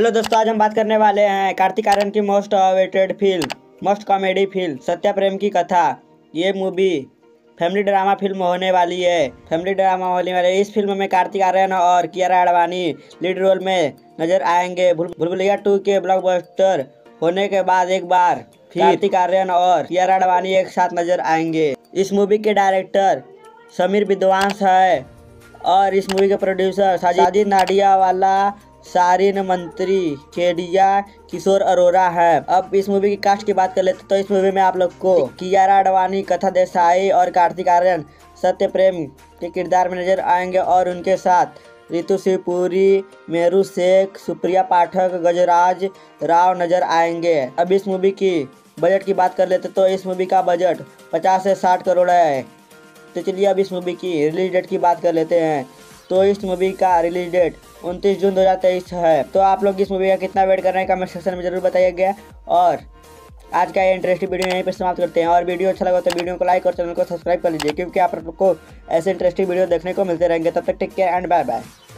Hello दोस्तों, आज हम बात करने वाले हैं कार्तिक आर्यन की most awaited film, most comedy film Satyaprem Ki Katha. ये मूवी फैमिली ड्रामा फिल्म होने वाली है। इस फिल्म में कार्तिक आर्यन और कियारा आडवाणी लीड रोल में नजर आएंगे। भूल भुलैया टू के ब्लॉकबस्टर होने के बाद एक बार फिर कार्तिक आर्यन और कियारा आडवाणी एक साथ नजर आएंगे। इस मूवी के डायरेक्टर समीर विद्वांस है और इस मूवी के प्रोड्यूसर साजिद नाडियावाला, सारिन मंत्री, खेडिया, किशोर अरोरा है। अब इस मूवी की कास्ट की बात कर लेते तो इस मूवी में आप लोग को कियारा आडवाणी, कथा देसाई और कार्तिक आर्यन सत्यप्रेम के किरदार में नजर आएंगे और उनके साथ ऋतु शिवपुरी, मेरू शेख, सुप्रिया पाठक, गजराज राव नजर आएंगे। अब इस मूवी की बजट की बात कर लेते तो इस मूवी का बजट 50 से 60 करोड़ है। तो चलिए अब इस मूवी की रिलीज डेट की बात कर लेते हैं। तो इस मूवी का रिलीज डेट 29 जून 2023 है। तो आप लोग इस मूवी का कितना वेट कर रहे हैं कमेंट सेक्शन में जरूर बताइएगा। और आज का ये इंटरेस्टिंग वीडियो यहीं पर समाप्त करते हैं। और वीडियो अच्छा लगा तो वीडियो को लाइक और चैनल को सब्सक्राइब कर लीजिए, क्योंकि आप लोग को ऐसे इंटरेस्टिंग वीडियो देखने को मिलते रहेंगे। तब तक take care and bye bye.